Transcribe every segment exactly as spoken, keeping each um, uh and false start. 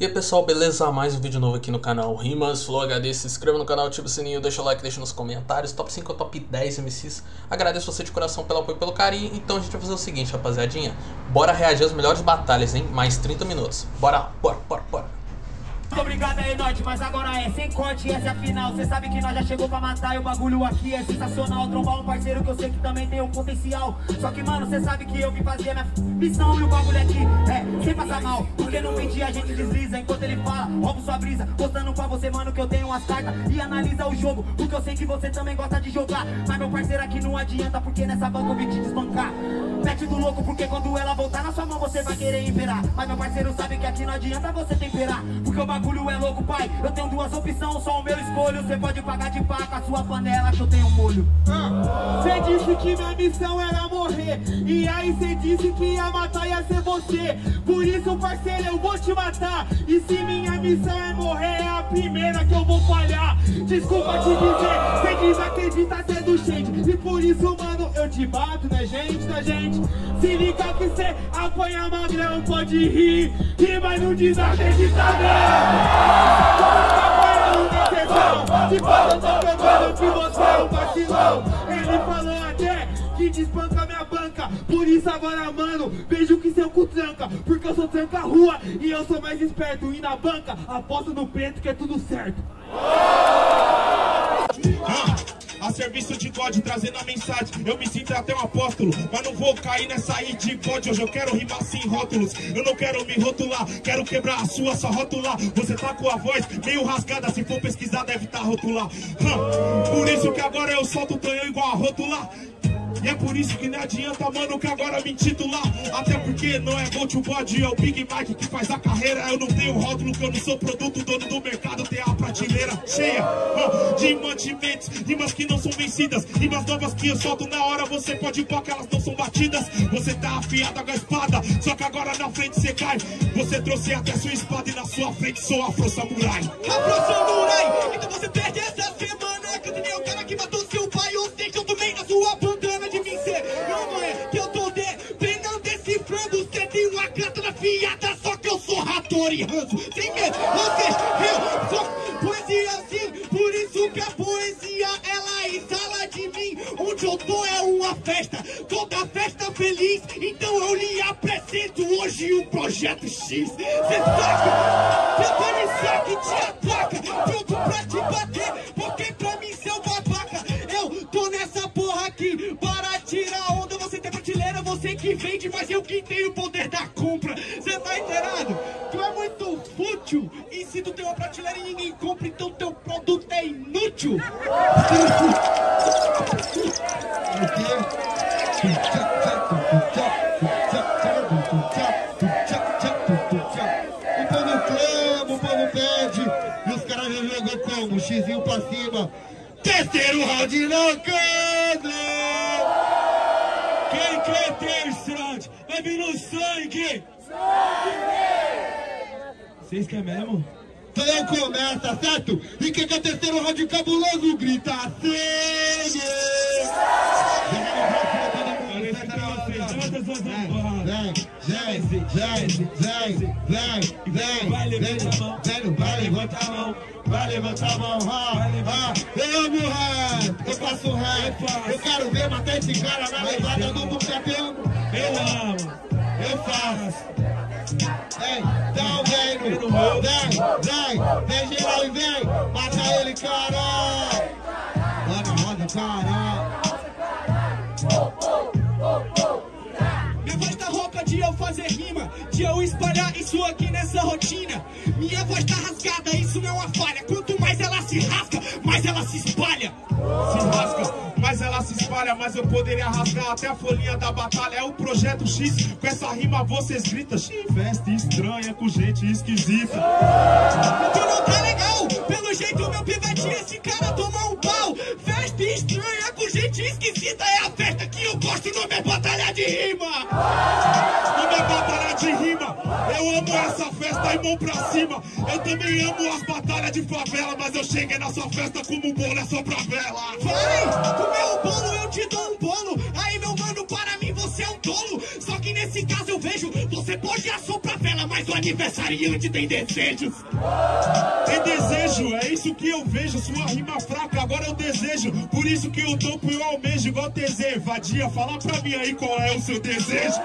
E aí pessoal, beleza? Mais um vídeo novo aqui no canal Rimas Flow H D. Se inscreva no canal, ativa o sininho, deixa o like, deixa nos comentários. Top cinco ou top dez M Cs. Agradeço você de coração pelo apoio e pelo carinho. Então a gente vai fazer o seguinte, rapaziadinha. Bora reagir às melhores batalhas, hein? Mais trinta minutos. Bora lá, bora, bora, bora. Obrigado aí, Norte, mas agora é sem corte, essa é a final. Cê sabe que nós já chegou pra matar e o bagulho aqui é sensacional. Trombar um parceiro que eu sei que também tem um potencial. Só que, mano, cê sabe que eu vim fazer a minha missão e o bagulho aqui é sem passar mal. Porque no mentir a gente desliza enquanto ele fala, roubo sua brisa. Postando pra você, mano, que eu tenho as cartas e analisa o jogo, porque eu sei que você também gosta de jogar. Mas meu parceiro aqui não adianta, porque nessa banca eu vim te desbancar. Mete do louco, porque quando ela voltar na sua mão você vai querer imperar. Mas meu parceiro sabe que aqui não adianta você temperar, porque o bagulho O bagulho é louco, pai. Eu tenho duas opções, só o meu escolho. Você pode pagar de paca a sua panela, que eu tenho molho. Você ah, disse que minha missão era morrer, e aí você disse que ia matar ia ser você. Por isso, parceiro, eu vou te matar. E se minha missão é morrer, é a primeira que eu vou falhar. Desculpa te dizer, você desacredita ser do shade. E por isso, mano, eu te bato, né, gente, né, gente? Se liga que você apanha magrão, pode rir, rir, mas não desacredita, não. De bola eu tô pegando que você é um vacilão. Ele falou até que desbanca minha banca. Por isso agora, mano, vejo que seu cu tranca. Porque eu sou tranca rua e eu sou mais esperto. E na banca, aposto no preto que é tudo certo. A serviço de God, trazendo a mensagem. Eu me sinto até um apóstolo, mas não vou cair nessa id de bode. Hoje eu quero rimar sem rótulos. Eu não quero me rotular, quero quebrar a sua, só rotular. Você tá com a voz meio rasgada, se for pesquisar deve tá rotular. Hum. Por isso que agora eu solto o tanhão igual a rotular. E é por isso que não adianta, mano, que agora me intitular. Até porque não é Gold o bode, é o Big Mike que faz a carreira. Eu não tenho rótulo, que eu não sou produto, dono do mercado. Tem a prateleira cheia uh, de mantimentos, rimas que não são vencidas, rimas novas que eu solto na hora. Você pode pôr que elas não são batidas. Você tá afiada com a espada, só que agora na frente você cai. Você trouxe até sua espada e na sua frente sou Afro Samurai. Afro Samurai, então você perde essa semana. Que eu nem o cara que matou seu pai, ou seja, eu tomei na sua boca. Tem medo, vocês viu? Poesia sim, por isso que a poesia ela exala de mim. Onde eu tô é uma festa, toda festa feliz. Então eu lhe apresento hoje o projeto X. Cê saca, cê tá me saca e te ataca, pronto pra te bater, porque pra mim seu babaca. Eu tô nessa porra aqui para tirar onda. Você tem prateleira, você que vende, mas eu que tenho o poder da compra. Cê tá inteirado? Fútil, e se tu tem uma prateleira e ninguém compra, então teu produto é inútil. O povo clama, o povo pede, e os caras já jogam como? Um xizinho pra cima. Terceiro round locado! Quem quer terceiro round? Vai vir no sangue! Sangue! Vocês querem mesmo? Então eu começo, certo? E quem quer terceiro round cabuloso grita sangue! Vem, vem, vem, vem, vem, vai levantar a mão, vai levantar a mão, vai levantar a mão, ah, eu amo o rap, eu faço rap, eu quero ver matar esse cara na levada do campeão. Eu amo, eu faço. Ei, dá o vem, vem, vem, vem geral e vem, mata ele, cara. Roda, roda, cara. Minha voz tá rouca de eu fazer rima, de eu espalhar isso aqui nessa rotina. Minha voz tá rasgada, isso não é uma falha. Quanto mais ela se rasga, mais ela se espalha. Se rasga, mas ela se espalha, mas eu poderia rasgar até a folhinha da batalha. É o projeto X, com essa rima vocês gritam. X, veste estranha com gente esquisita. Tu não tá legal, pelo jeito meu pivete, esse cara tomou um pau. Veste estranha com gente esquisita é a festa que eu gosto, o nome é batalha de rima. O nome é batalha de rima, eu amo essa festa, irmão pra cima. Eu também amo as batalhas de favela, mas eu cheguei na sua festa como um bolo é só pra vela. Vai! Meu bolo, eu te dou um bolo. Aí, meu mano, para mim você é um tolo. Só que nesse caso eu vejo, você pode assoprar a vela, mas mas o aniversariante tem desejos. Tem desejo, é isso que eu vejo. Sua rima fraca, agora eu desejo. Por isso que eu topo e eu almejo. Igual T Z, vadia, fala pra mim aí qual é o seu desejo.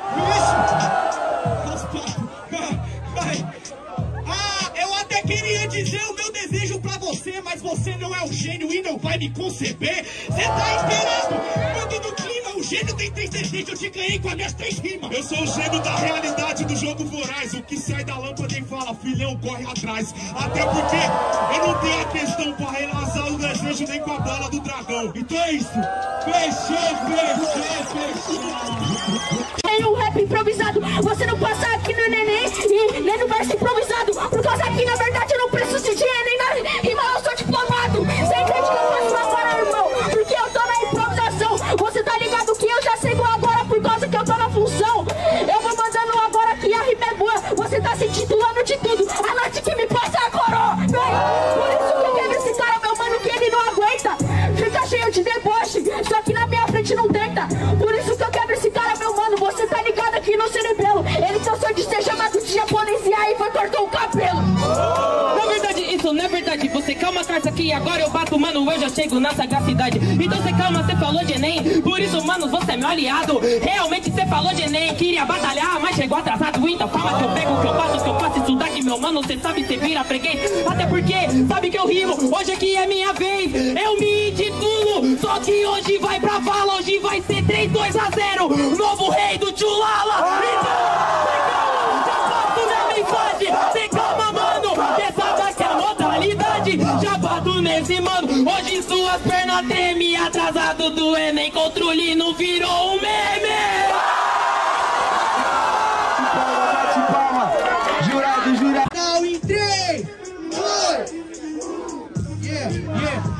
Ah, eu até queria dizer o meu desejo pra você, mas você não é um gênio e não vai me conceber. Você tá esperando? Quando no clima o gênio tem três desejos, eu te ganhei com as minhas três rimas. Eu sou o gênio da realidade do jogo voraz. O que sai da lâmpada e fala, filhão, corre atrás. Até porque eu não tenho a questão pra relaxar o desejo nem com a bala do dragão. Então é isso. Fechou, fechou, fechou. Tem um rap improvisado, você não passa aqui no neném e nem no verso improvisado, por causa que na verdade eu não preciso de nem na rima, eu sou diplomado. Você entende que eu faço agora, irmão? Porque eu tô na improvisação. Você tá ligado que eu já sei qual agora, por causa que eu tô na função. Eu vou mandando agora que a rima é boa. Você tá se titulando de tudo, a Nath que me passa agora, véi. Por isso que eu quero esse cara, meu mano, que ele não aguenta. Fica cheio de deboche, só que na minha frente não tenta. Por isso que eu quero esse cara, meu mano. Você tá ligado aqui no cerebelo. Ele cansou de ser chamado de japonês e aí foi cortar o cabelo. Na verdade, isso não é verdade. Você calma atrás aqui, agora eu bato, mano. Eu já chego na sagacidade. Então você calma, você falou de Enem. Por isso, mano, você é meu aliado. Realmente você falou de Enem. Queria batalhar, mas chegou atrasado. Então calma que eu pego, que eu bato, que eu faço isso daqui, meu mano. Você sabe, você vira freguês. Até porque sabe que eu rimo. Hoje aqui é minha vez. Eu me intitulo. Só que hoje vai pra vala. Hoje vai ser três, dois a zero. Novo rei do Tchulala. Cê calma, mano, essa daqui é modalidade. Já bato nesse, mano. Hoje suas pernas tremem. Atrasado do Enem contra o Lino virou um meme. Bate palma, jurado, jurado. Não, em três, dois. Yeah, yeah.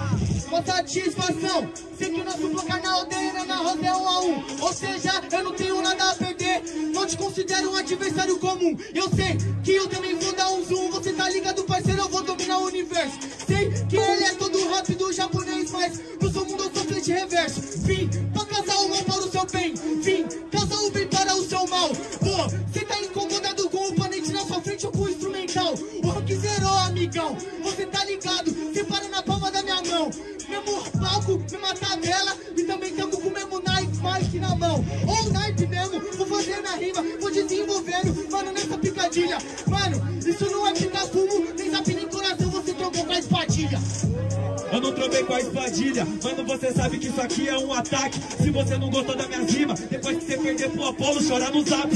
Ô satisfação, sei que nosso placar na aldeia na roda é um a um. Ou seja, eu não tenho nada a perder. Não te considero um adversário comum. Eu sei que eu também vou dar um zoom. Você tá ligado, parceiro, eu vou dominar o universo. Sei que ele é todo rápido japonês, mas no seu mundo eu sou frente reverso. Vim pra causar o mal para o seu bem. Vim causar o bem para o seu mal. Pô, você tá incomodado com o oponente na sua frente ou com o instrumental. O rank zerou, amigão. Você tá ligado, você para na palma da minha mão. Mesmo palco, mesma tabela. E também tamo com o mesmo knife, mic na mão. Ou knife mesmo, vou fazendo a rima. Vou desenvolvendo, mano, nessa picadilha. Mano, isso não é tirar fumo. Nem sapinho em coração, você trocou com a espadilha. Eu não trovei com a espadilha. Mano, você sabe que isso aqui é um ataque. Se você não gostou da minha rima, depois que você perder pro Apolo, chorar no zap.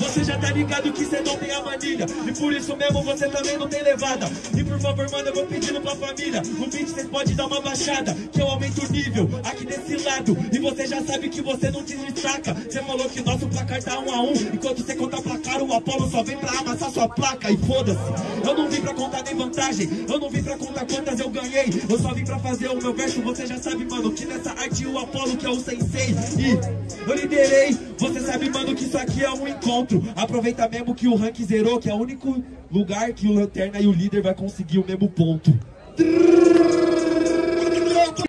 Você já tá ligado que você não tem a manilha. E por isso mesmo você também não tem levada. E por favor, mano, eu vou pedindo pra família. No beat vocês podem dar uma baixada, que eu aumento o nível aqui desse lado. E você já sabe que você não te destaca. Você falou que nosso placar tá um a um. Enquanto você conta placar, o Apolo só vem pra amassar sua placa. E foda-se, eu não vim pra contar nem vantagem. Eu não vim pra contar quantas eu ganhei. Eu só vim pra fazer o meu verso. Você já sabe, mano, que nessa arte o Apolo que é o sensei. E eu liderei. Você sabe, mano, que isso aqui é um encontro. Aproveita mesmo que o rank zerou, que é o único lugar que o Lanterna e o líder vai conseguir o mesmo ponto.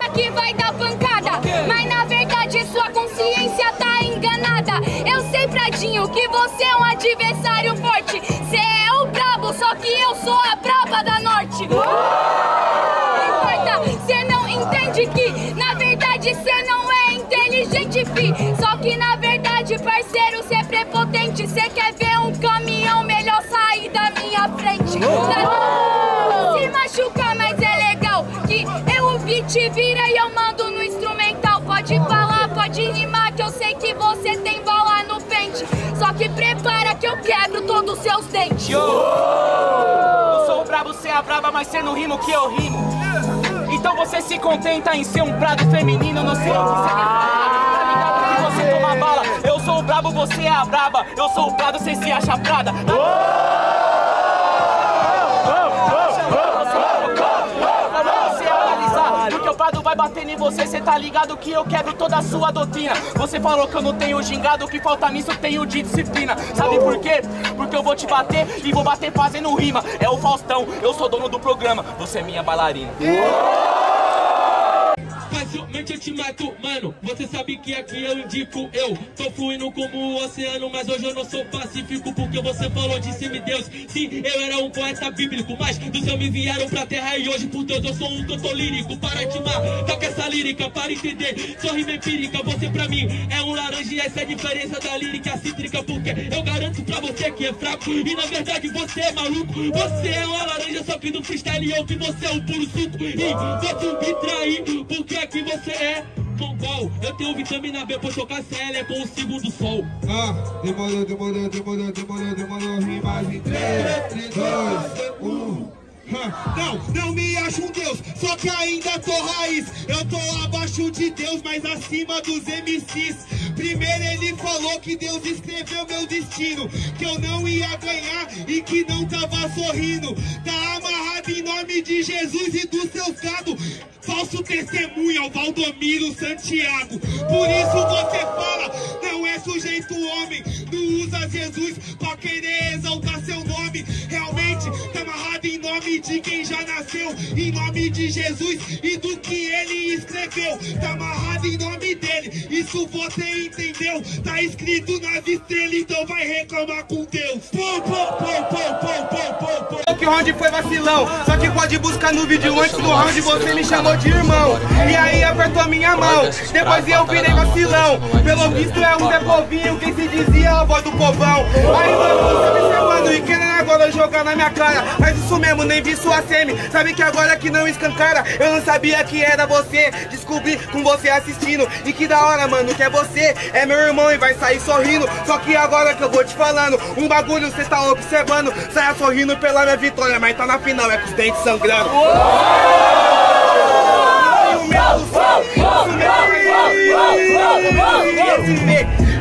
Aqui vai dar pancada, mas na verdade sua consciência tá enganada. Eu sei, Pradinho, que você é um adversário forte. Você é o brabo, só que eu sou a braba da Norte. Não importa, você não entende que na verdade você não é inteligente, fi. Só que na verdade, parceiro, você é prepotente. Você quer ver um caminhão melhor sair da minha frente. Não se machucar, mas é legal que eu vi, te vira e eu mando no instrumental. Pode falar, pode rimar, que eu sei que você tem bola no pente. Só que prepara que eu quebro todos os seus dentes. Yo! Eu sou o brabo, você é a braba, mas você não rima o que eu rimo. Então você se contenta em ser um prado feminino, não sei o que você... Você toma bala, eu sou o brabo, você é a braba. Eu sou o prado, você se acha prada. Porque o prado vai bater em você, cê tá ligado que eu quebro toda a sua doutrina. Você falou que eu não tenho gingado, que falta nisso eu tenho de disciplina. Sabe por quê? Porque eu vou te bater e vou bater fazendo rima. É o Faustão, eu sou dono do programa, você é minha bailarina. facilmente eu te mato, mano. Você sabe que aqui eu indico eu. Tô fluindo como o oceano, mas hoje eu não sou pacífico, porque você falou de semideus. Sim, eu era um poeta bíblico, mas do céu me enviaram pra terra e hoje por Deus eu sou um doutor lírico. Para de matar com essa lírica, para entender, sou rima empírica. Você pra mim é um laranja e essa é a diferença da lírica cítrica, porque eu garanto pra você que é fraco e na verdade você é maluco. Você é uma laranja, só que no freestyle eu que você é o puro suco. E vou me trair, porque aqui você é mongol. Eu tenho vitamina B, pois tocar C L é com o segundo sol. Ah, demorou, demorou, demorou, demorou, demorou. Rimas em três, dois, um. Não, não me acho um deus, só que ainda tô raiz. Eu tô abaixo de Deus, mas acima dos M Cs. Primeiro ele falou que Deus escreveu meu destino, que eu não ia ganhar e que não tava sorrindo. Tá amarrado em nome de Jesus e do seu gado. Falso testemunho ao Valdomiro Santiago. Por isso você fala, não é sujeito homem. Não usa Jesus pra querer exaltar seu nome. Realmente tá amarrado em nome de quem já nasceu, em nome de Jesus e do que ele escreveu. Tá amarrado em nome dele, isso você entendeu. Tá escrito nas estrelas, então vai reclamar com Deus. Pô, pô, pô, pô, pô, pô, pô. Que round foi vacilão, só que pode buscar no vídeo. Antes do round você me chamou de irmão, e aí apertou a minha mão, depois eu virei vacilão. Pelo visto é um Zé Povinho, quem se dizia a voz do povão. Aí você me chamando e querendo agora jogar na minha cara, mas isso mesmo, nem vi sua semi, sabe que agora que não escancara. Eu não sabia que era você, descobri com você assistindo. E que da hora, mano, que é você, é meu irmão e vai sair sorrindo. Só que agora que eu vou te falando, um bagulho cê tá observando. Saia sorrindo pela minha vitória, mas tá na final, é com os dentes sangrando.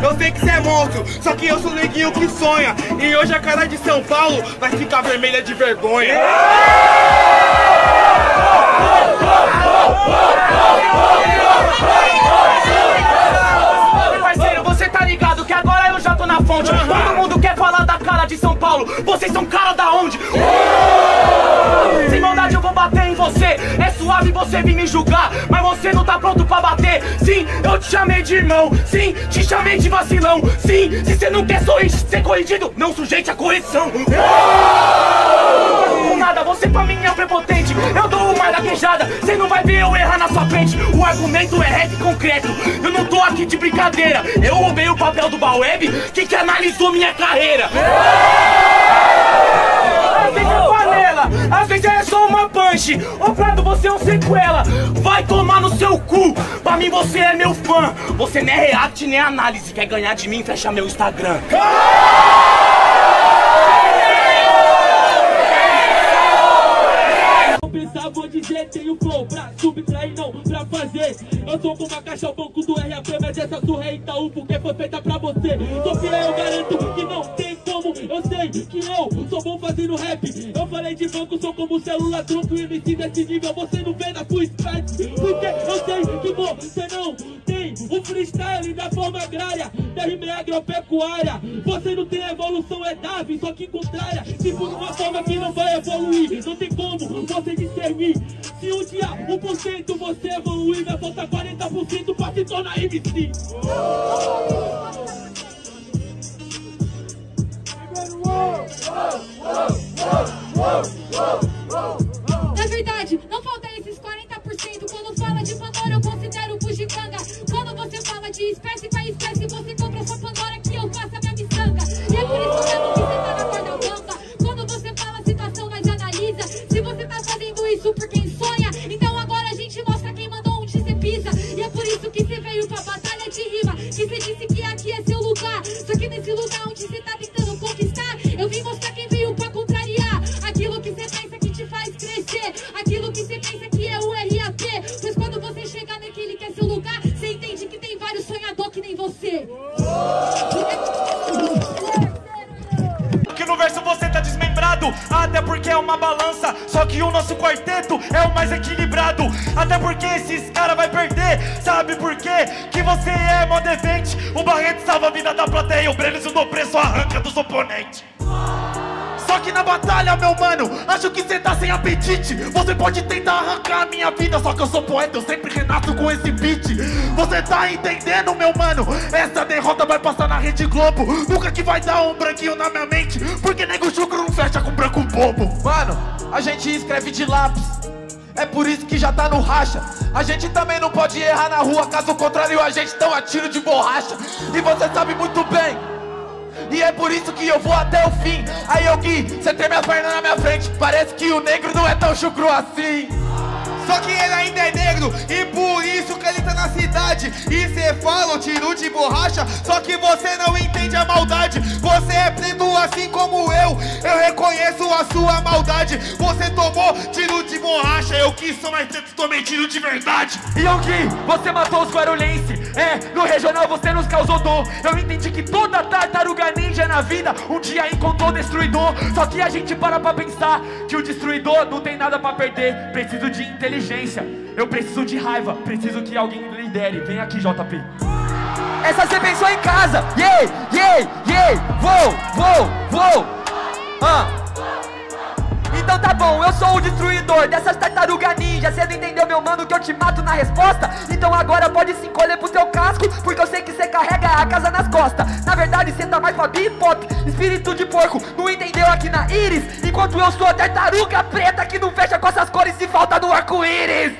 Eu sei que você é monstro, só que eu sou neguinho que sonha. E hoje a cara de São Paulo vai ficar vermelha de vergonha. Meu parceiro, você tá ligado que agora eu já tô na fonte. Todo mundo quer falar da cara de São Paulo, vocês são cara da onde? Sem maldade eu vou bater em você. É suave você vir me julgar, mas você não tá pronto pra bater. Sim, eu te chamei de irmão. Sim, te chamei de vacilão. Sim, se você não quer ser corrigido, não sujeite a correção. Nada, você pra mim é prepotente. Eu dou uma gaguejada, você não vai ver eu errar na sua frente. O argumento é reto e concreto, eu não tô aqui de brincadeira. Eu roubei o papel do Baweb, que que analisou minha carreira. Às vezes é só uma punch, ô Prado, você é um sequela. Vai tomar no seu cu, pra mim você é meu fã. Você nem é react, nem é análise. Quer ganhar de mim, fecha meu Instagram. Pensar, vou dizer, tenho flow pra subtrair, não pra fazer. Eu sou como a caixa ao banco do R A P, mas essa surra é Itaú, porque foi feita pra você. Só que eu garanto que não tem como. Eu sei que eu sou bom fazendo rap. Eu falei de banco, sou como celular tronco e M C desse nível, você não vê na sua stats. Porque eu sei que você não tem o freestyle da forma agrária, da rima agropecuária. Você não tem evolução, é Darwin, só que contrária. Tipo, de uma forma que não vai evoluir, não tem como você discernir. Se um dia um por cento você evoluir, vai faltar quarenta por cento pra se tornar M C. Na verdade, não falta esses quarenta por cento. Quando fala de Pandora, eu considero bugiganga. Quando você fala de espécie, vai espécie, você compra sua Pandora que eu faço a minha miçanga. E é por isso mesmo que você tá na corda bamba. Quando você fala a situação, nós analisa. Se você tá fazendo isso por quem sonha, então agora a gente mostra quem mandou onde você pisa. E é por isso que você veio pra batalha de rima, que você disse que aqui é seu lugar. Só que nesse lugar onde você tá tentando conquistar, eu vim mostrar quem veio pra contrariar. Aquilo que você pensa que te faz crescer, aquilo que você pensa que é o R A P. Pois quando você chegar naquele que é seu lugar, você entende que tem vários sonhadores que nem você. Que no verso você tá desmembrado, até porque é uma balança. Só que o nosso quarteto é o mais equilibrado, até porque esses cara vai perder. Sabe por quê? Que você é mó devente. O Barreto salva a vida da plateia, o Brenes e o Dopreço arranca dos oponentes. aqui na batalha, meu mano. Acho que cê tá sem apetite. Você pode tentar arrancar a minha vida, só que eu sou poeta, eu sempre renasço com esse beat. Você tá entendendo, meu mano? Essa derrota vai passar na Rede Globo. Nunca que vai dar um branquinho na minha mente, porque nego chucro não fecha com branco bobo. Mano, a gente escreve de lápis, é por isso que já tá no racha. A gente também não pode errar na rua, caso contrário a gente toma tiro de borracha. E você sabe muito bem, e é por isso que eu vou até o fim. Aí eu Gui, cê treme as pernas na minha frente. Parece que o negro não é tão chucro assim. Só que ele ainda é negro, e por isso que ele tá na cidade. E cê fala o tiro de borracha, só que você não entende a maldade. Você é preto assim como eu, eu reconheço a sua maldade. Você tomou tiro de borracha, eu que sou mais preto, tomei tiro de verdade. E eu Gui, você matou os guarulhenses. É, no regional você nos causou dor. Eu entendi que toda tartaruga ninja na vida um dia encontrou destruidor. Só que a gente para pra pensar que o destruidor não tem nada pra perder. Preciso de inteligência, eu preciso de raiva, preciso que alguém lidere. Vem aqui, J P. Essa você pensou em casa. Yay, yay, yay. Vou, vou, vou. Ah. Então tá bom, eu sou o destruidor dessas tartaruga ninja. Cê não entendeu, meu mano, que eu te mato na resposta? Então agora pode se encolher pro teu casco, porque eu sei que cê carrega a casa nas costas. Na verdade cê tá mais pra bipop, espírito de porco, não entendeu aqui na íris. Enquanto eu sou a tartaruga preta que não fecha com essas cores e falta no arco-íris.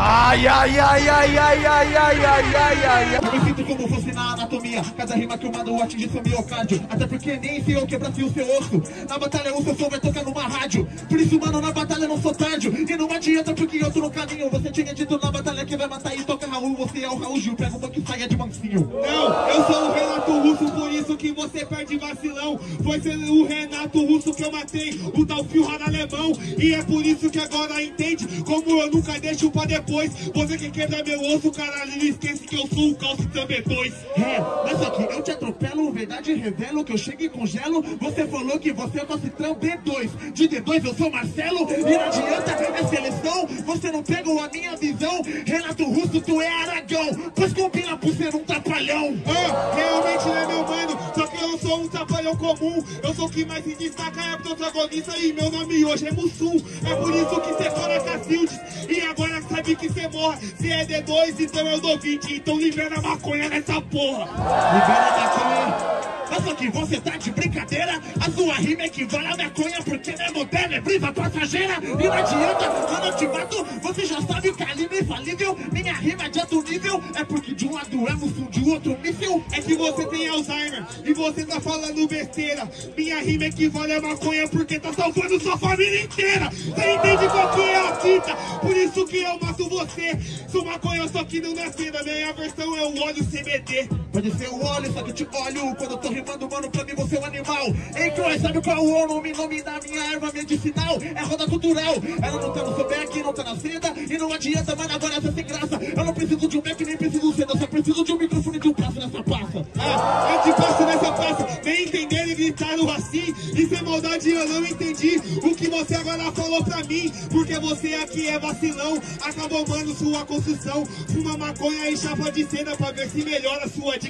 Ai, ai, ai, ai, ai, ai, ai, ai, ai, ai. Eu me sinto como fosse na anatomia. Cada rima que eu mando atinge seu miocárdio. Até porque nem se eu quebrasse o seu osso. Na batalha o seu som vai tocar numa rádio. Por isso, mano, na batalha eu não sou tardio. E não adianta porque eu tô no caminho. Você tinha dito na batalha que vai matar e toca Raul. Você é o Raul Gil, pega uma que saia de mansinho. Não, eu sou o Renato Russo, por isso que você perde vacilão. Foi o Renato Russo que eu matei, o tal fio alemão. E é por isso que agora entende como eu nunca deixo pra depois. Você que quebra meu osso, caralho, não esquece que eu sou o Calci também dois. É, mas aqui eu te atropelo, verdade revelo, que eu chego e congelo. Você falou que você é o Calcitrão B dois. De D dois eu sou Marcelo, e não adianta, é seleção. Você não pegou a minha visão, Renato Russo, tu é Aragão. Pois combina por ser um trapalhão. Ah, realmente né, meu mano, só que eu sou um trapalhão comum. Eu sou quem mais se destaca, é protagonista, e meu nome hoje é Mussum. É por isso que você fala Cacildes, e agora sabe que você morre. Se é D dois, então eu dou vinte. Então libera a maconha nessa porra. Libera a maconha. Mas que você tá de brincadeira. A sua rima equivale a maconha, porque não é moderna, é brisa passageira. E não adianta, quando eu te mato, você já sabe o calibre infalível. Minha rima é de alto nível, é porque de um lado é Mussum, de outro míssil. É que você tem Alzheimer e você tá falando besteira. Minha rima equivale a maconha, porque tá salvando sua família inteira. Você entende qual que é a fita? Por isso que eu mato você, sou maconha, só que não na cena. Minha versão é o óleo C B D. Pode ser o óleo, só que eu te olho quando eu tô rimando, mano, pra mim você é um animal. Ei, Croy, sabe qual é o nome, nome da minha erva medicinal? É roda cultural. Ela não tá no seu beck, não tá na seda, e não adianta, mano, agora essa sem graça. Eu não preciso de um beck, nem preciso de seda, só preciso de um microfone e de um passo nessa passa. Ah, eu te passo nessa passa, nem entender e gritaram assim. Isso é maldade, eu não entendi o que você agora falou pra mim, porque você aqui é vacilão. Acabou, mano, sua construção. Fuma maconha e chapa de cena pra ver se melhora a sua dicção.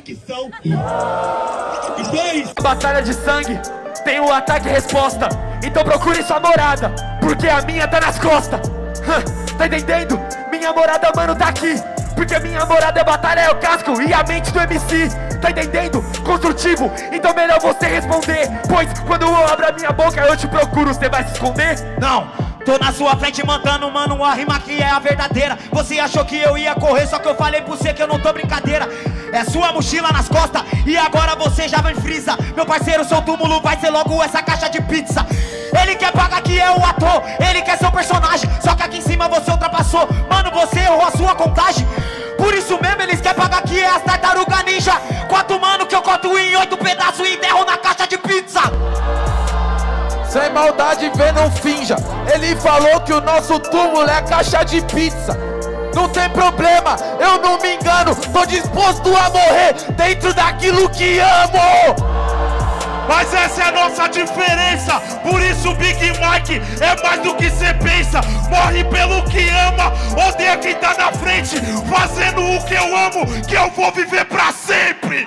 Dois. Batalha de sangue tem o ataque e resposta. Então procure sua morada, porque a minha tá nas costas. Tá entendendo? Minha morada, mano, tá aqui, porque a minha morada é batalha, é o casco e a mente do M C. Tá entendendo? Construtivo, então melhor você responder, pois quando eu abro a minha boca eu te procuro. Você vai se esconder? Não! Tô na sua frente mandando, mano, uma rima que é a verdadeira. Você achou que eu ia correr, só que eu falei pra você que eu não tô brincadeira. É sua mochila nas costas, e agora você já vem frisa. Meu parceiro, seu túmulo vai ser logo essa caixa de pizza. Ele quer pagar que é o ator, ele quer ser o personagem. Só que aqui em cima você ultrapassou, mano, você errou a sua contagem. Por isso mesmo eles querem pagar que é as tartaruga ninja. Quatro mano que eu corto em oito pedaços e enterro na caixa de pizza. Sem maldade, vê, não finja. Ele falou que o nosso túmulo é a caixa de pizza. Não tem problema, eu não me engano. Tô disposto a morrer dentro daquilo que amo. Mas essa é a nossa diferença. Por isso o Big Mike é mais do que cê pensa. Morre pelo que ama, odeia quem tá na frente. Fazendo o que eu amo, que eu vou viver pra sempre.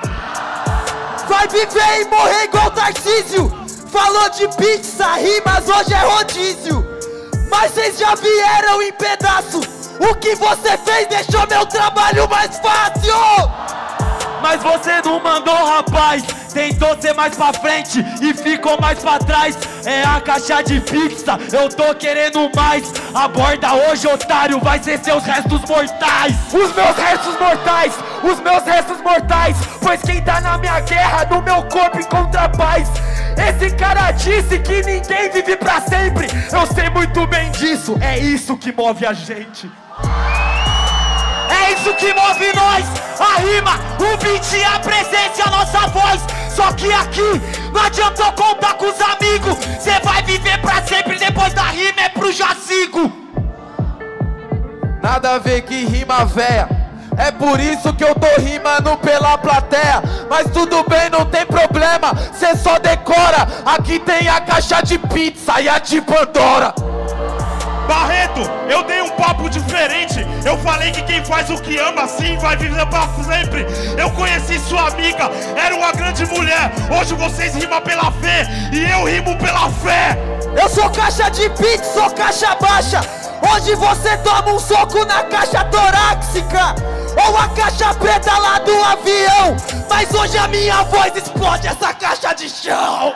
Vai viver e morrer igual Tarcísio. Falou de pizza, rimas, hoje é rodízio. Mas vocês já vieram em pedaço. O que você fez deixou meu trabalho mais fácil. Mas você não mandou, rapaz. Tentou ser mais pra frente e ficou mais pra trás. É a caixa de pizza, eu tô querendo mais. Aborda hoje, otário, vai ser seus restos mortais. Os meus restos mortais, os meus restos mortais. Pois quem tá na minha guerra, no meu corpo encontra paz. Esse cara disse que ninguém vive pra sempre. Eu sei muito bem disso, é isso que move a gente. É isso que move nós, a rima, o beat e a presença e a nossa voz. Só que aqui não adiantou contar com os amigos. Cê vai viver pra sempre, depois da rima é pro jazigo. Nada a ver que rima véia, é por isso que eu tô rimando pela plateia. Mas tudo bem, não tem problema, cê só decora. Aqui tem a caixa de pizza e a de Pandora. Barreto, eu dei um papo diferente. Eu falei que quem faz o que ama, sim, vai viver pra sempre. Eu conheci sua amiga, era uma grande mulher. Hoje vocês rimam pela fé e eu rimo pela fé. Eu sou caixa de pizza, sou caixa baixa. Hoje você toma um soco na caixa torácica ou a caixa preta lá do avião. Mas hoje a minha voz explode essa caixa de chão.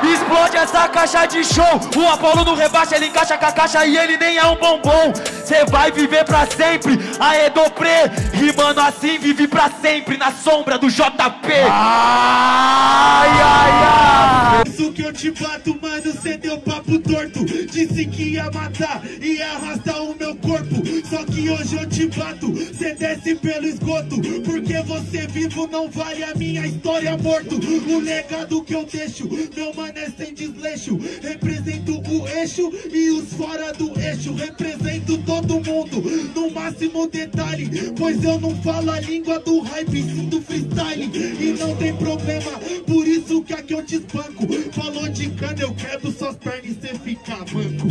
Explode essa caixa de show. O Apolo não rebaixa, ele encaixa com a caixa e ele nem é um bombom. Cê vai viver pra sempre, aê Dopré. Rimando assim, vive pra sempre na sombra do J P. Ai, ai, ai. Isso que eu te bato, mano, cê deu papo torto. Disse que ia matar e arrastar o meu corpo. Só que hoje eu te bato, cê desce pelo esgoto. Porque você vivo não vale a minha história morto. O legado que eu deixo, meu mano, sem desleixo, represento o eixo e os fora do eixo. Represento todo mundo no máximo detalhe, pois eu não falo a língua do hype, sim do freestyle. E não tem problema, por isso que aqui eu te espanco. Falou de cana, eu quebro suas pernas e cê fica manco.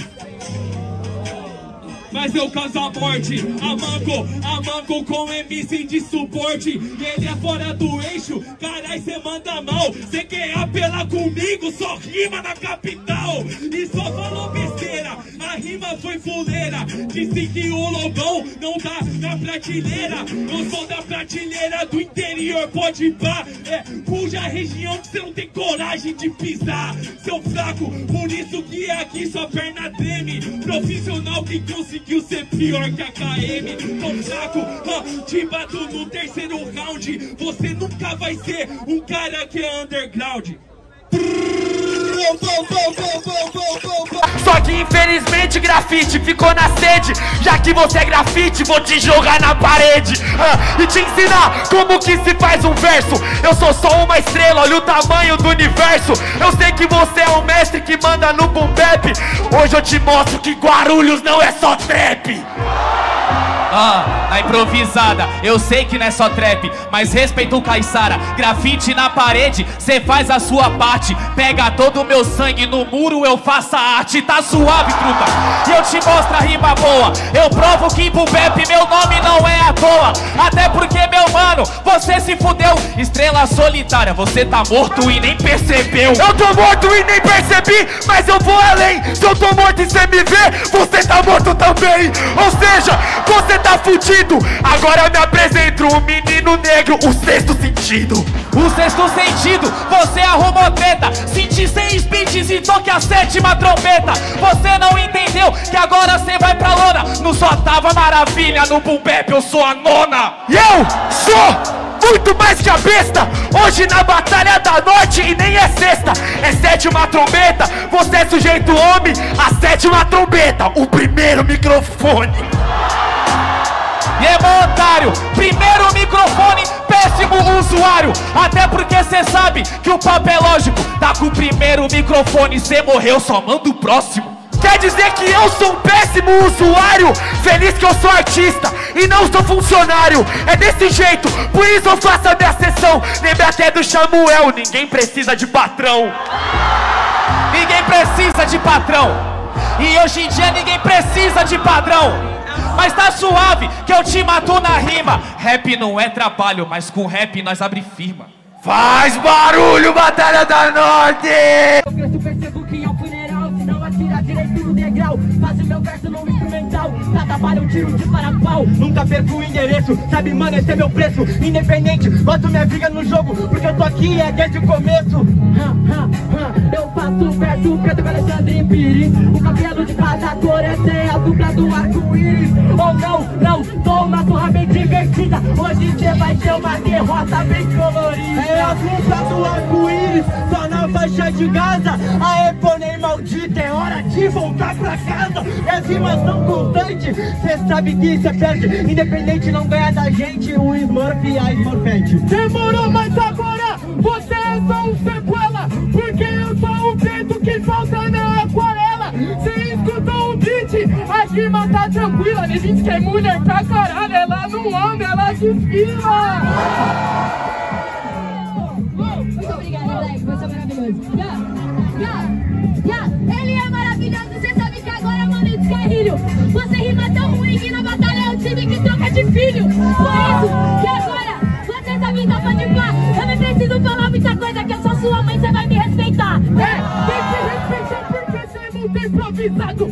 Mas eu causo a morte, amanco, amanco com M C de suporte. E ele é fora do eixo, carai cê manda mal. Cê quer apelar comigo, só rima na capital. E só falou besteira, a rima foi fuleira. Disse que o Lobão não tá na prateleira. Eu sou da prateleira do interior, pode pá. É, cuja região que cê não tem coragem de pisar. Seu fraco, por isso que aqui sua perna treme. Profissional que conseguiu que o ser pior que a K M. Tô fraco, ó, te bato no terceiro round. Você nunca vai ser um cara que é underground. Só que infelizmente grafite ficou na sede. Já que você é grafite, vou te jogar na parede ah, e te ensinar como que se faz um verso. Eu sou só uma estrela, olha o tamanho do universo. Eu sei que você é um mestre que manda no boom bap. Hoje eu te mostro que Guarulhos não é só trap. Ah, a improvisada, eu sei que não é só trap, mas respeita o Caissara. Grafite na parede, cê faz a sua parte. Pega todo o meu sangue no muro, eu faço a arte. Tá suave, truta, eu te mostro a rima boa. Eu provo que pro Bep meu nome não é à toa. Até porque, meu mano, você se fudeu. Estrela solitária, você tá morto e nem percebeu. Eu tô morto e nem percebi, mas eu vou além. Se eu tô morto e cê me vê, você tá morto também. Ou seja, você tá fudido. Agora eu me apresento, o menino negro, o sexto sentido. O sexto sentido, você arrumou treta. Senti seis beats e toque a sétima trombeta. Você não entendeu que agora você vai pra lona. Não só tava maravilha no boom bap, eu sou a nona. E eu sou muito mais que a besta. Hoje na Batalha da Norte e nem é sexta, é sétima trombeta. Você é sujeito homem, a sétima trombeta, o primeiro microfone. E é bom, otário, primeiro microfone, péssimo usuário. Até porque cê sabe que o papo é lógico. Tá com o primeiro microfone, cê morreu, só manda o próximo. Quer dizer que eu sou um péssimo usuário? Feliz que eu sou artista e não sou funcionário. É desse jeito, por isso eu faço a minha sessão. Lembra até do Xamuel, ninguém precisa de patrão. Ninguém precisa de patrão. E hoje em dia ninguém precisa de padrão. Mas tá suave que eu te mato na rima. Rap não é trabalho, mas com rap nós abre firma. Faz barulho, Batalha da Norte! Eu cresço, percebo que é um funeral. Se não atira direito no degrau, faço meu verso no instrumental. Cada bala eu tiro de parapau. Nunca perco o endereço, sabe, mano, esse é meu preço. Independente, boto minha briga no jogo, porque eu tô aqui é desde o começo. Ha, ha, ha. Eu faço verso preto com Alexandre Pires. O cabelo de cada cor, essa é a dupla do arco-íris. Ou não, não, sou uma surra bem divertida. Hoje você vai ter uma derrota bem colorida. É a dupla do arco-íris, só na faixa de Gaza. Aê, pônei maldita, é hora de voltar pra casa. É rimação constante, cê sabe que cê perde. Independente não ganha da gente, o Smurf e a Smurfette. Demorou, mas agora você é só um sequela, porque eu sou o preto que falta na aquarela. Cê escutou o beat, a rima tá tranquila. A gente que é mulher pra caralho, ela não anda, ela desfila. Você é maravilhoso. Yeah, yeah, yeah. Ele é maravilhoso, você sabe que agora, mano, eu descarrilho. Você rima tão ruim que na batalha eu tive que trocar de filho. Por isso que agora você tá vindo pra de pá. Eu não preciso falar muita coisa, que eu sou sua mãe, você vai me respeitar. É, tem que respeitar porque você é muito improvisado.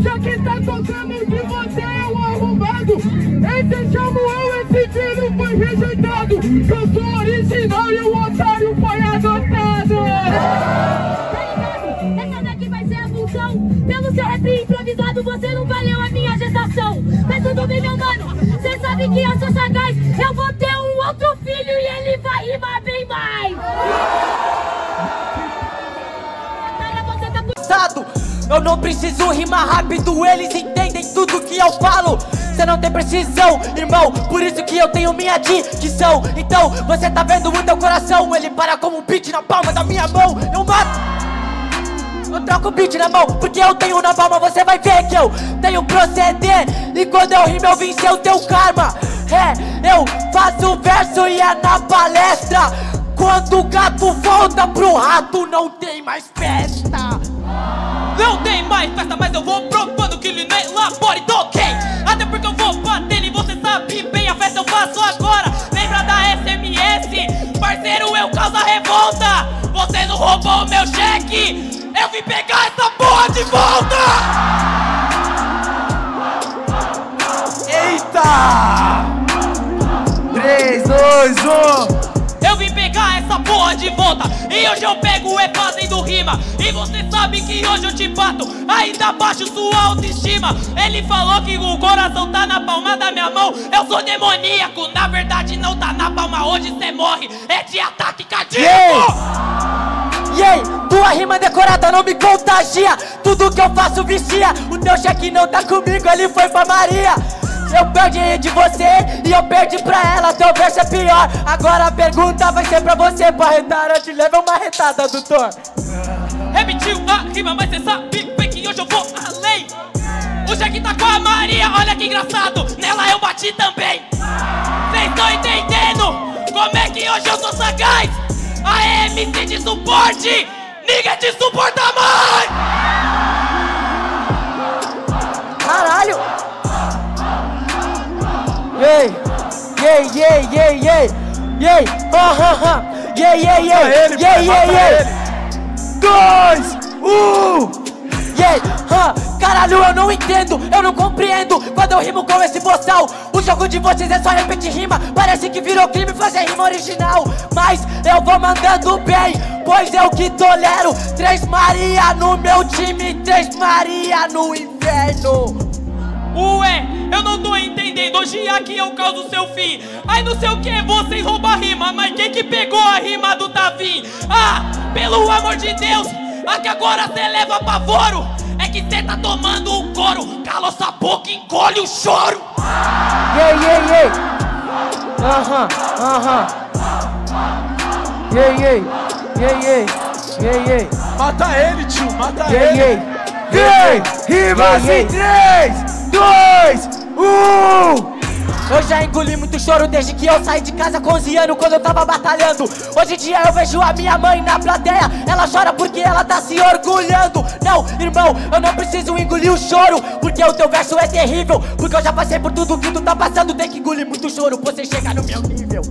Já que tá tocando de você é um arrombado. Esse Xamuel, esse tiro foi rejeitado. Eu sou original e o otário foi adotado. Pelo seu rap improvisado, você não valeu a minha gestação. Mas tudo bem, meu mano, cê sabe que eu sou sagaz. Eu vou ter um outro filho e ele vai rimar bem mais. Eu não preciso rimar rápido, eles entendem tudo que eu falo. Cê não tem precisão, irmão, por isso que eu tenho minha dicção. Então, você tá vendo o teu coração, ele para como um beat na palma da minha mão. Eu mato, eu troco o beat na mão, porque eu tenho na palma. Você vai ver que eu tenho proceder, e quando eu rimo eu vencer o teu karma. É, eu faço verso e é na palestra. Quando o gato volta pro rato, não tem mais festa. Não tem mais festa, mas eu vou propondo que ele nem labore, tô ok. Até porque eu vou bater e você sabe bem, a festa eu faço agora. Lembra da S M S? Parceiro, eu causo a revolta. Você não roubou o meu cheque, eu vim pegar essa porra de volta! Eita! três, dois, um! Eu vim pegar essa porra de volta! E hoje eu pego é fazendo rima! E você sabe que hoje eu te bato! Ainda baixo sua autoestima! Ele falou que o coração tá na palma da minha mão! Eu sou demoníaco! Na verdade não tá na palma! Hoje cê morre! É de ataque cardíaco! Yeah. E aí, tua rima decorada não me contagia. Tudo que eu faço vicia. O teu cheque não tá comigo, ele foi pra Maria. Eu perdi de você e eu perdi pra ela. Teu verso é pior. Agora a pergunta vai ser pra você, pra retar. Eu te levo uma retada, doutor. Repetiu a rima, mas cê sabe bem que hoje eu vou além. O cheque tá com a Maria, olha que engraçado. Nela eu bati também. Cês tão entendendo como é que hoje eu sou sagaz? A M C de suporte, ninguém te suporta mais! Caralho! Ei, ei, ei, ei, ei, ei, ha, ha, ha, ei, ei, ei, ei, ei, ei, dois, um! Yeah. Ah, caralho, eu não entendo, eu não compreendo quando eu rimo com esse boçal. O jogo de vocês é só repetir rima, parece que virou crime fazer rima original. Mas eu vou mandando bem, pois eu que tolero três Maria no meu time, três Maria no inferno. Ué, eu não tô entendendo, hoje aqui eu causo seu fim. Ai não sei o que, vocês roubam a rima, mas quem que pegou a rima do tavin? Ah, pelo amor de Deus, a que agora cê leva apavoro é que cê tá tomando um couro. Cala sua boca, encolhe o choro. Yeah, yeah, yeah. Aham, aham. Yeah, yeah, yeah, yeah, yeah, yeah. Mata ele, tio, mata yeah, ele. Yeah. Yeah. Rimas em três, dois, um. Eu já engoli muito choro desde que eu saí de casa com onze anos, quando eu tava batalhando. Hoje em dia eu vejo a minha mãe na plateia, ela chora porque ela tá se orgulhando. Não, irmão, eu não preciso engolir o choro, porque o teu verso é terrível, porque eu já passei por tudo que tu tá passando. Tem que engolir muito choro pra você chegar no meu nível.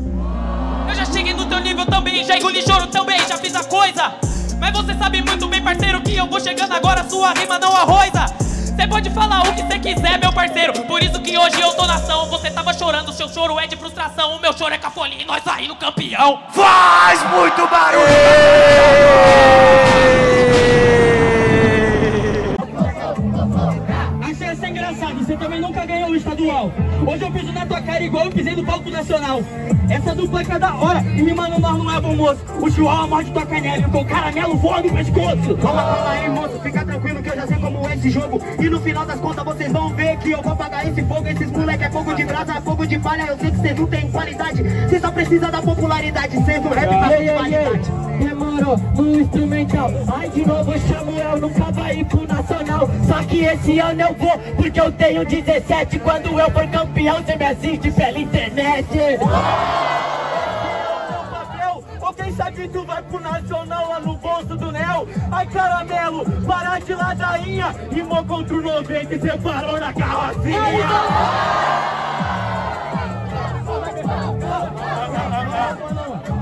Eu já cheguei no teu nível. nível também, já engoli choro também, já fiz a coisa. Mas você sabe muito bem, parceiro, que eu vou chegando agora, sua rima não arroza. Cê pode falar o que cê quiser, meu parceiro, por isso que hoje eu tô na ação. Você tava chorando, seu choro é de frustração, o meu choro é cafolinha e nós aí no campeão. Faz muito barulho! Achei essa engraçada, você também nunca ganhou o estadual. Hoje eu piso na tua cara igual eu pisei no palco nacional. Essa dupla é da hora e me manda nós não é bom moço. O chihuahua morde tua canela e o caramelo voa no pescoço. Calma, calma aí moço, fica tranquilo que eu já sei como é esse jogo. E no final das contas vocês vão ver que eu vou apagar esse fogo. Esses moleque é fogo de brasa, fogo de palha. Eu sei que vocês não tem qualidade, vocês só precisam da popularidade. Sendo rap pra sua qualidade. Demorou no instrumental. Ai de novo Xamuel, nunca vai ir pro nacional. Só que esse ano eu vou, porque eu tenho dezessete. Quando eu for campeão você me assiste pela internet. Quem sabe tu vai pro nacional lá no bolso do Neo. Ai caramelo, parar de ladainha. Rimou contra o noventa e separou na carrocinha.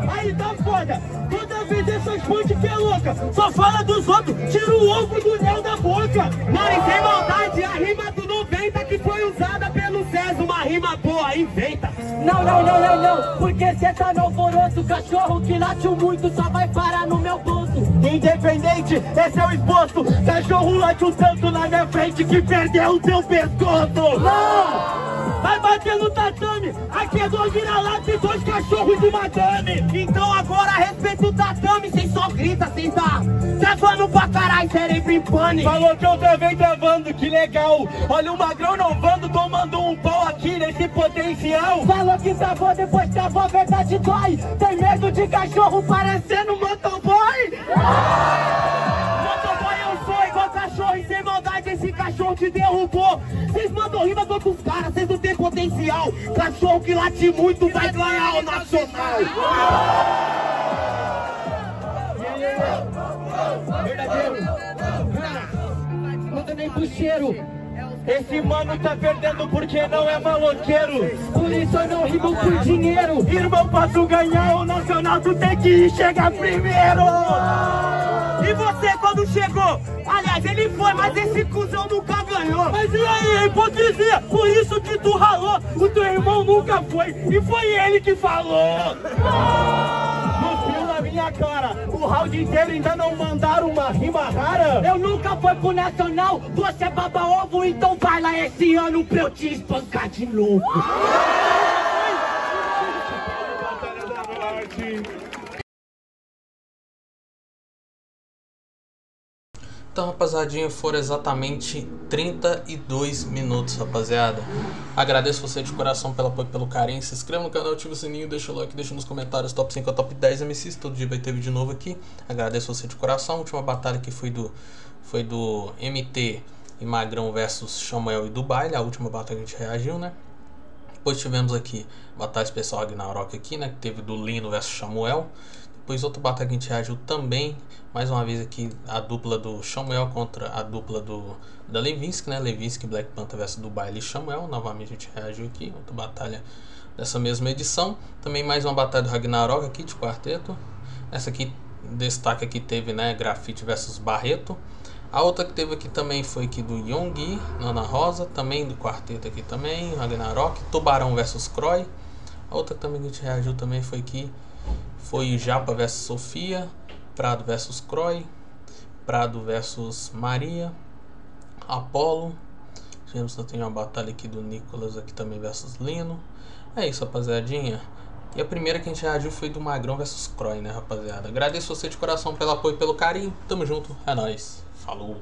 Aí tá foda, toda vez essas fontes que é louca. Só fala dos outros, tira o ovo do Neo da boca. Mas sem maldade, a rima do noventa que foi usada pelo César. Uma rima boa, inventa. Não, não, não, não, não, porque cê tá no alvoroço. Cachorro que latiu muito só vai parar no meu bolso. Independente, esse é o esboço. Cachorro latiu tanto na minha frente que perdeu o teu pescoço. Não! Vai bater no tatame. Aqui é dois vira-lata e dois cachorros de madame. Então agora respeita o tatame. Cê só grita, cê tá travando pra caralho, cérebro em pane. Falou que eu travei travando, que legal. Olha o magrão não vando, tomando um pau aqui nesse potencial. Falou que travou, depois travou, a verdade dói. Tem medo de cachorro parecendo motoboy? Motoboy eu sou igual cachorro e sem maldade esse cachorro te derrubou. Vocês mandam rima com outros caras, vocês não tem potencial. Cachorro que late muito vai ganhar o nacional. Não tem nem puxeiro. Esse mano tá perdendo porque não é maloqueiro. Por isso eu não rimo por dinheiro. Irmão, pra tu ganhar o nacional tu tem que chegar primeiro. E você quando chegou? Aliás, ele foi, mas esse cuzão nunca ganhou. Mas e aí, hipocrisia? Por isso que tu ralou. O teu irmão nunca foi e foi ele que falou. Minha cara, o round inteiro ainda não mandaram uma rima rara. Eu nunca fui pro nacional, você baba ovo, então vai lá esse ano pra eu te espancar de novo. Batalha da Norte. Então, rapaziadinho, foram exatamente trinta e dois minutos, rapaziada. Agradeço você de coração pelo apoio e pelo carinho. Se inscreva no canal, ativa o sininho, deixa o like, deixa nos comentários top cinco ou top dez M Cs. Todo dia vai ter vídeo novo aqui. Agradeço você de coração. A última batalha que foi do, foi do M T e Magrão versus Xamuel e do Baile. A última batalha que a gente reagiu, né? Depois tivemos aqui batalha especial Ragnarok aqui, né? Que teve do Lino versus Xamuel. Depois outra batalha que a gente reagiu também, mais uma vez aqui a dupla do Xamuel contra a dupla do da Levinsky, né? Levinsky, Black Panther versus do Baile e Xamuel, novamente a gente reagiu aqui, outra batalha dessa mesma edição. Também mais uma batalha do Ragnarok aqui de quarteto. Essa aqui, destaque aqui teve, né, Grafiteh versus Barreto. A outra que teve aqui também foi aqui do Yonggi, Nana Rosa, também do quarteto aqui também, Ragnarok, Tubarão versus Croy. A outra também que a gente reagiu também foi aqui, foi Japa versus Sofia, Prado versus Croy, Prado versus Maria, Apolo. Tivemos também uma batalha aqui do Nicolas aqui também versus Lino. É isso, rapaziadinha. E a primeira que a gente reagiu foi do Magrão versus Croy, né, rapaziada? Agradeço você de coração pelo apoio e pelo carinho. Tamo junto, é nóis. Falou!